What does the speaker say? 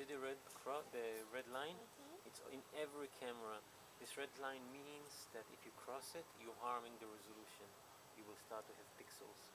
See the red cross, the red line? Mm-hmm. It's in every camera. This red line means that if you cross it, you're harming the resolution. You will start to have pixels.